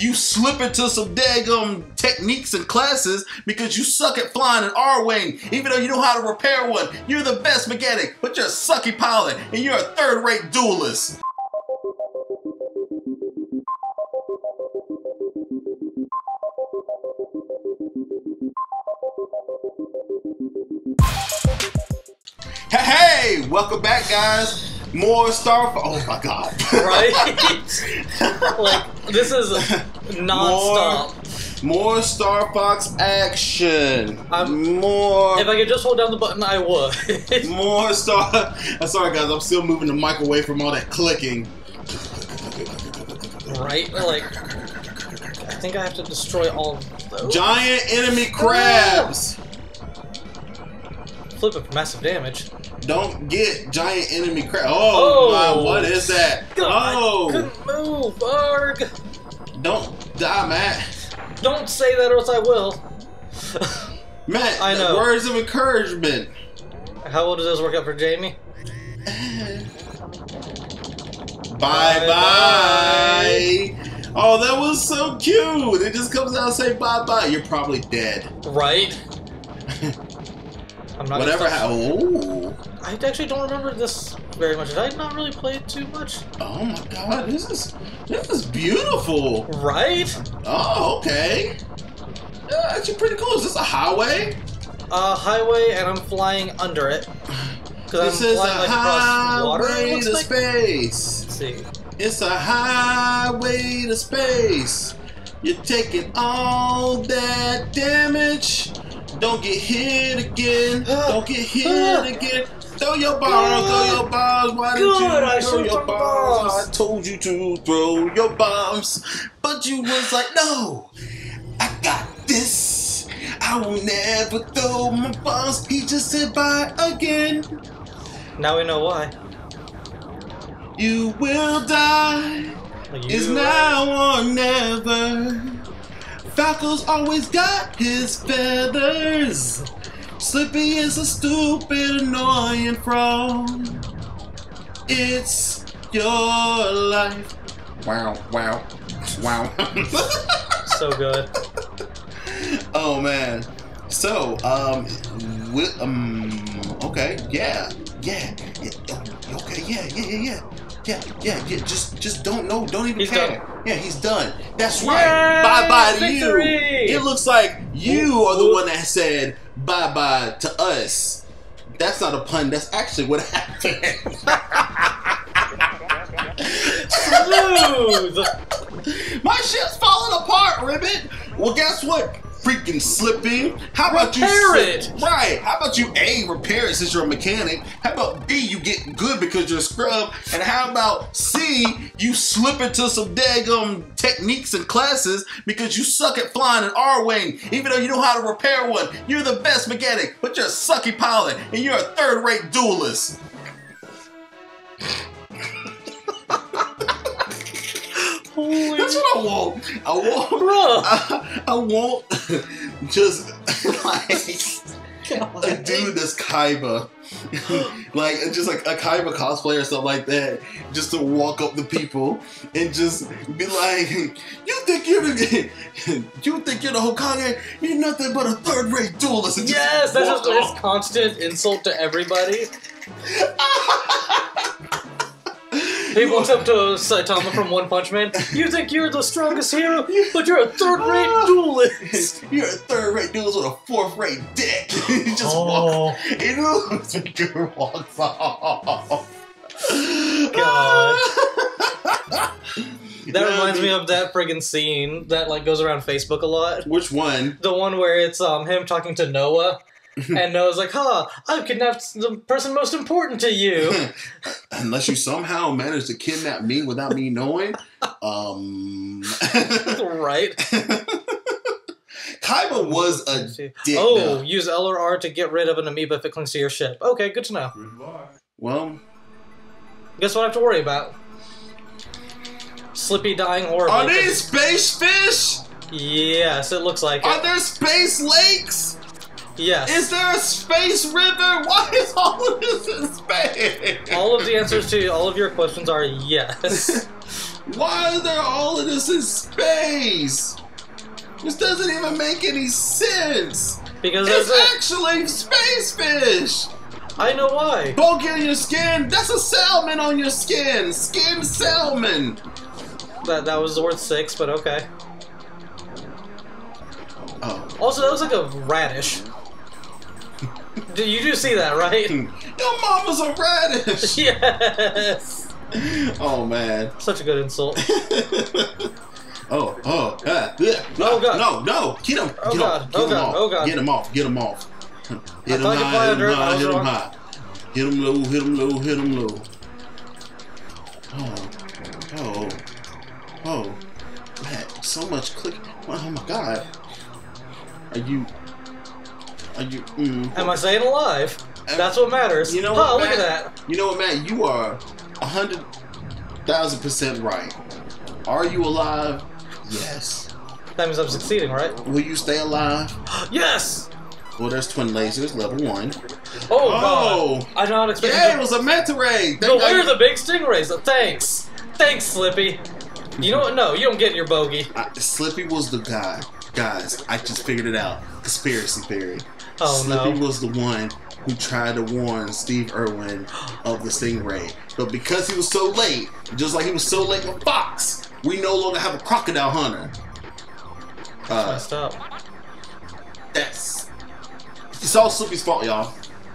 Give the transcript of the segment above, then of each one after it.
You slip into some daggum techniques and classes because you suck at flying an Arwing, even though you know how to repair one. You're the best mechanic, but you're a sucky pilot, and you're a third-rate duelist. Hey, welcome back, guys. More Star Fox. Oh my God! Right? Like, this is non-stop. More Star Fox action. More. If I could just hold down the button, I would. More Star. I'm sorry, guys. I'm still moving the mic away from all that clicking. Right? Like, I think I have to destroy all of those. Giant enemy crabs. Flip it for massive damage. Don't get giant enemy crap. Oh, oh my, what is that? God, oh, couldn't move, Arg. Don't die, Matt. Don't say that or else I will. Matt, I know. Words of encouragement. How well does this work out for Jamie? Bye-bye. Oh, that was so cute. It just comes out and say bye-bye. You're probably dead. Right? I'm not whatever happened. I actually don't remember this very much. I've not really played too much. Oh my God, this is beautiful. Right? Oh, okay. Yeah, actually pretty cool. Is this a highway? Highway, and I'm flying under it. This I'm is flying, a like, highway to like. Space. Let's see. It's a highway to space. You're taking all that damage. Don't get hit again. Don't get hit again. Throw your balls. Throw your balls. Why did you throw your balls? I told you to throw your bombs, but you was like, no, I got this. I will never throw my bombs. He just said bye again. Now we know why. You will die. It's now or never. Falco's always got his feathers. Slippy is a stupid, annoying frog. It's your life. Wow, wow, wow. So good. Oh man. So, okay, yeah. Just don't even care. Yeah, he's done. That's right. Bye-bye to you. It looks like you are the one that said bye-bye to us. That's not a pun. That's actually what happened. Smooth. My ship's falling apart, Ribbit. Well, guess what? Freaking slipping. How about you repair it? Right. How about you A, repair it since you're a mechanic? How about B, you get good because you're a scrub? And how about C, you slip into some daggum techniques and classes because you suck at flying an Arwing, even though you know how to repair one. You're the best mechanic, but you're a sucky pilot, and you're a third-rate duelist. Holy that's what I want. I want just like a dude that's Kaiba, like just like a Kaiba cosplayer or something like that, just to walk up to people and just be like, "You think you're the Hokage? You're nothing but a third-rate duelist." And yes, that's just his constant insult to everybody. He walks up to Saitama from One Punch Man. You think you're the strongest hero, but you're a third-rate duelist. You're a third-rate duelist with a fourth-rate dick. You just walk. It looks like dude walks off. God. That reminds me of that friggin' scene that like goes around Facebook a lot. Which one? The one where it's him talking to Noah. And Noah's like, huh, I've kidnapped the person most important to you. Unless you somehow manage to kidnap me without me knowing. Right. Kaiba was a dick. Oh, use L or R to get rid of an amoeba if it clings to your ship. Okay, good to know. Well, guess what I have to worry about? Slippy dying horribly. Are these space fish? Yes, it looks like it. Are there space lakes? Yes. Is there a space river? Why is all of this in space? All of the answers to all of your questions are yes. Why are they all of this in space? This doesn't even make any sense. Because it's actually Space Fish. I know why. Bulk in your skin. That's a salmon on your skin. Skin salmon. That was worth 6, but okay. Oh. Also, that was like a radish. Dude, you do see that, right? Your mama's a radish. Yes. Oh man. Such a good insult. Oh god. No. Get him. Oh god. Get him off. Get him off. Hit him high, hit him high, hit him high. Hit him low, hit him low, hit him low. Oh. Matt, so much clicking. Oh my god. Are you? Am I staying alive? That's what matters. You know what, Matt, look at that. You know what, Matt? You are 100,000% right. Are you alive? Yes. That means I'm succeeding, right? Will you stay alive? Yes. Well, there's twin lasers, level 1. Oh, God. I did not expect. Yeah, it was a manta ray. But where are the big stingrays? Thanks. Thanks, Slippy. You know what? No, you don't get your bogey. Slippy was the guy. Guys, I just figured it out. Conspiracy theory. Oh, Slippy was the one who tried to warn Steve Irwin of the stingray. But because he was so late, just like he was so late with Fox, we no longer have a crocodile hunter. That's messed up. It's all Slippy's fault, y'all.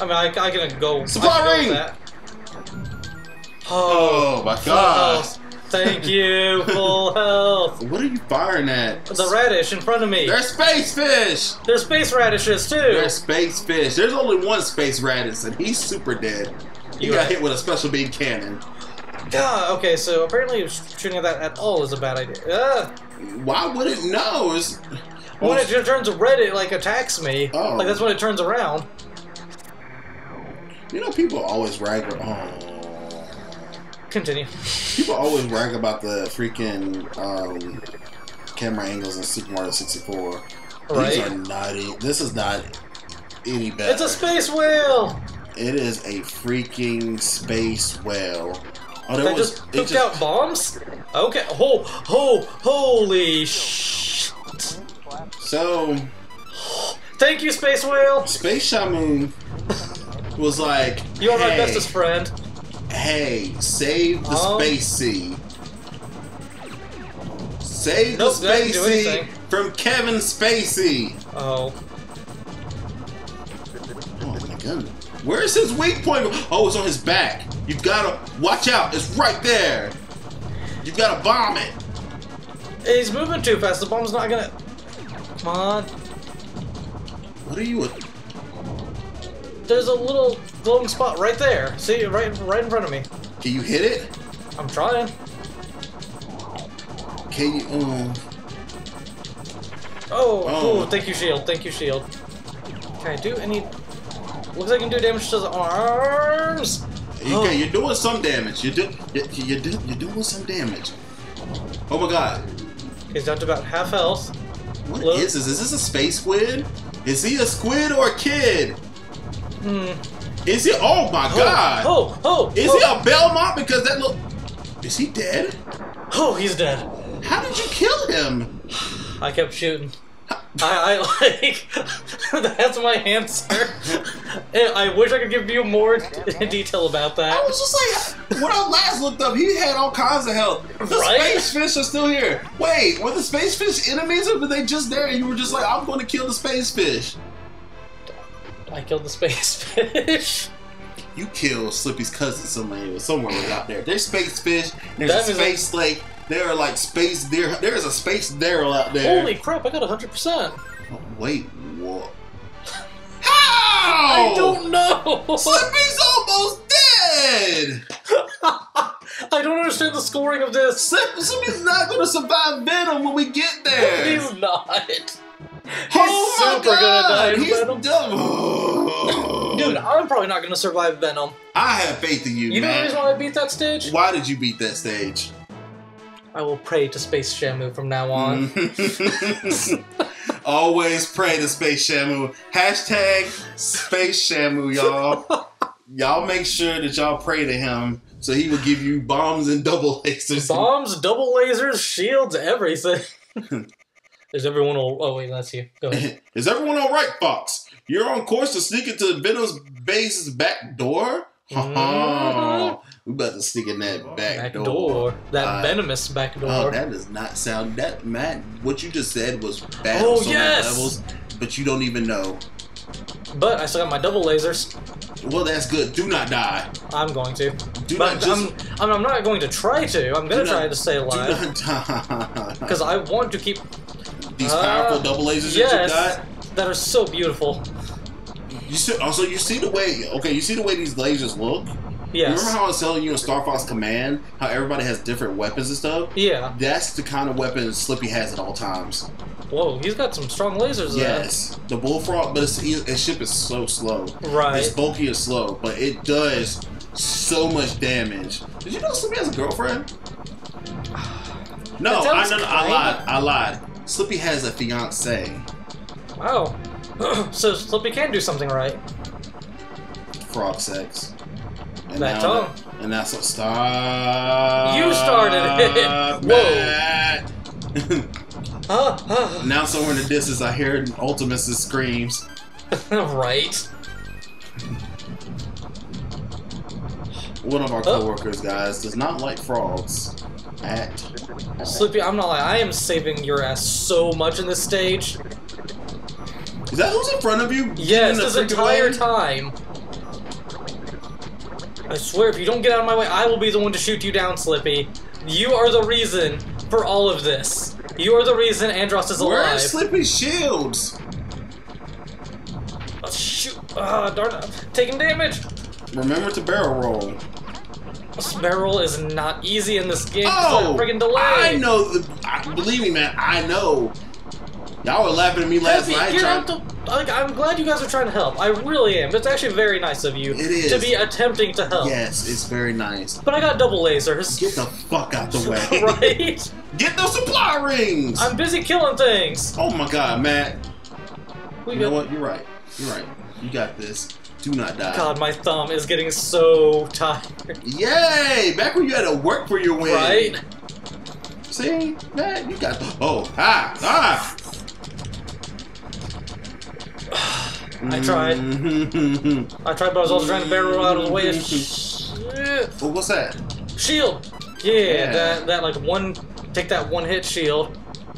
I mean, I can go. Supply ring! That. Oh, my God. Thank you, full health. What are you firing at? The radish in front of me. They're space fish. There's space radishes too. They're space fish. There's only one space radish, and he's super dead. He got hit with a special beam cannon. God. Okay, so apparently shooting at that at all is a bad idea. Why would it? No. It's, when it turns red, it like attacks me. Oh. Like that's when it turns around. You know, people always rag on. Continue. People always brag about the freaking camera angles in Super Mario 64. Right. These are not. This is not any better. It's a space whale. It is a freaking space whale. Oh, that was, just took out bombs. Okay. Holy sh! So, thank you, space whale. Space Shamu was like, "You are my bestest friend. Hey, save the space sea. Save the space sea from Kevin Spacey." Oh. Oh my god. Where's his weak point? Oh, it's on his back. You've got to watch out. It's right there. You've got to bomb it. He's moving too fast. The bomb's not gonna. Come on. What are you? There's a little glowing spot right there. See, right in front of me. Can you hit it? I'm trying. Can you? Oh, cool. Thank you, shield. Thank you, shield. Can I do any? Looks like I can do damage to the arms. Okay, you're doing some damage. You're doing some damage. Oh my god. He's down to about half health. What is this? Is this a space squid? Is he a squid or a kid? Is he? Oh my god! Is he a Belmont? Because that look. Is he dead? Oh, he's dead. How did you kill him? I kept shooting. I that's my answer. I wish I could give you more detail about that. I was just like, when I last looked up, he had all kinds of health. The space fish are still here. Wait, were the space fish enemies, or were they just there? And you were just like, I'm going to kill the space fish. I killed the space fish. You killed Slippy's cousin somewhere out there. There's space fish. There's a space lake. There are like space deer. There is a space Daryl out there. Holy crap! I got 100%. Wait, what? How? I don't know. Slippy's almost dead. I don't understand the scoring of this. Slippy's not going to survive Venom when we get there. He's not. He's super good at dying. Dude, I'm probably not gonna survive Venom. I have faith in you, man. You know the reason why I beat that stage? Why did you beat that stage? I will pray to Space Shamu from now on. Always pray to Space Shamu. #SpaceShamu, y'all. Y'all make sure that y'all pray to him So he would give you bombs and double lasers. Bombs, double lasers, shields, everything. Is everyone all... Oh, wait, that's you. Go ahead. Is everyone all right, Fox? You're on course to sneak into Venom's base's back door? Ha-ha. We about to sneak in that back door. That venomous back door. Oh, that does not sound... That, Matt, what you just said was battles on levels, but you don't even know. But I still got my double lasers. Well, that's good. Do not die. I'm going to. I'm not going to try to. I'm going to try to stay alive. Do not die. Because I want to keep... These powerful double lasers that you got? That are so beautiful. You see, also, you see the way... Okay, you see the way these lasers look? Yes. You remember how I was telling you in Star Fox Command how everybody has different weapons and stuff? Yeah. That's the kind of weapon Slippy has at all times. Whoa, he's got some strong lasers. Yes. The bullfrog, but his ship is so slow. Right. It's bulky and slow, but it does so much damage. Did you know Slippy has a girlfriend? No, I lied. Slippy has a fiance. Wow. So Slippy can do something right. Frog sex. And that tongue. And that's what started. You started it. Whoa. Now somewhere in the distance, I hear Ultimus' screams. Right. One of our coworkers, guys, does not like frogs. At Slippy, I'm not lying. I am saving your ass so much in this stage. Is that who's in front of you? Yes, this entire time. I swear, if you don't get out of my way, I will be the one to shoot you down, Slippy. You are the reason for all of this. You are the reason Andross is alive. Where are Slippy's shields? Oh, shoot. Darn it. Taking damage. Remember to barrel roll. This barrel is not easy in this game. Oh! Friggin' delay. I know. Believe me, man. I know. Y'all were laughing at me last night. I'm glad you guys are trying to help. I really am. It's actually very nice of you to be attempting to help. Yes, it's very nice. But I got double lasers. Get the fuck out the way. Right? Get those supply rings! I'm busy killing things. Oh my god, Matt. You know what? You're right. You're right. You got this. Do not die. God, my thumb is getting so tired. Yay! Back when you had to work for your win. Right? See? Matt, you got... Oh, ha! Ah! I tried. I tried, but I was also trying to barrel out of the way of shit. Well, what's that? Shield. Yeah, that like one. Take that one hit shield,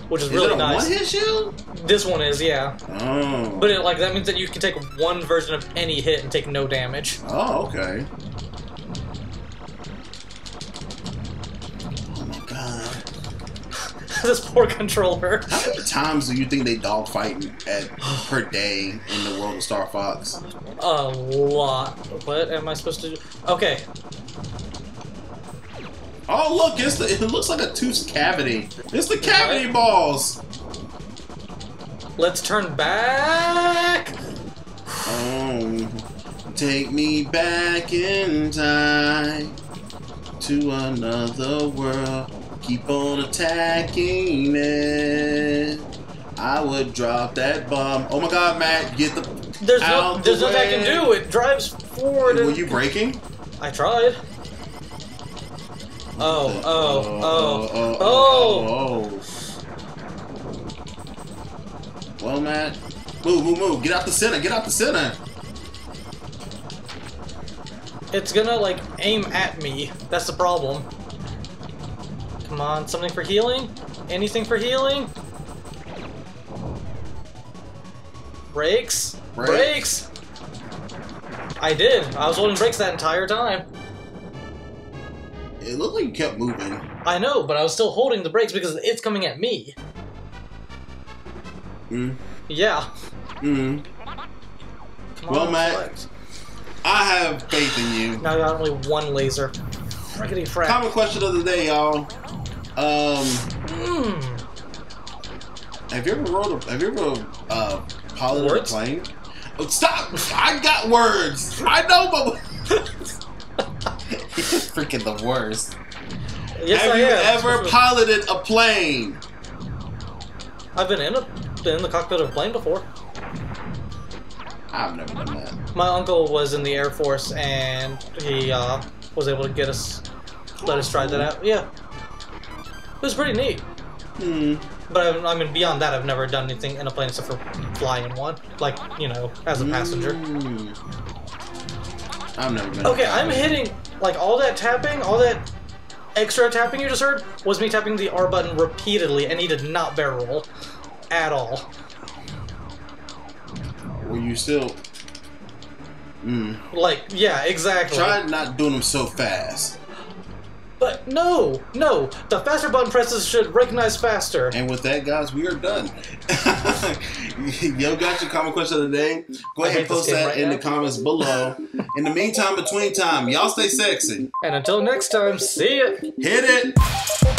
which is really nice. One hit shield? This one is, yeah. Oh. But it like that means that you can take one version of any hit and take no damage. Oh, okay. Oh my god. This poor controller. How many times do you think they dogfight per day in the world of Star Fox? A lot. What am I supposed to do? Okay. Oh look, it's it looks like a tooth cavity. It's the cavity balls. Let's turn back. Oh, take me back in time to another world. Keep on attacking it. I would drop that bomb. Oh my god, Matt, get the There's nothing I can do. It drives forward. Were you braking? I tried. Oh. Well, Matt. Move, move, move. Get out the center. Get out the center. It's gonna, like, aim at me. That's the problem. Come on, something for healing? Anything for healing? Brakes? Brakes! I did. I was holding brakes that entire time. It looked like you kept moving. I know, but I was still holding the brakes because it's coming at me. Yeah. Well, Matt, I have faith in you. Now I got only one laser. Frickety frick. Common question of the day, y'all. Have you ever rode a, piloted a plane? Oh, stop! I got words! I know, but it's freaking the worst. Yes, have you ever piloted a plane? I've been in the cockpit of a plane before. I've never done that. My uncle was in the Air Force, and he was able to get us, let us try that out. Yeah, it was pretty neat. Mm. But I mean, beyond that, I've never done anything in a plane except for flying one, like, you know, as a passenger. I've never been. Okay, I'm hitting like all that tapping, all that extra tapping you just heard was me tapping the R button repeatedly, and he did not bear roll at all. Were you still? Like, yeah, exactly. Try not doing them so fast. But no, no, the faster button presses should recognize faster. And with that, guys, we are done. Yo, got your comment question of the day. Go ahead and post that in the comments below. In the meantime, between time, y'all stay sexy. And until next time, see ya. Hit it.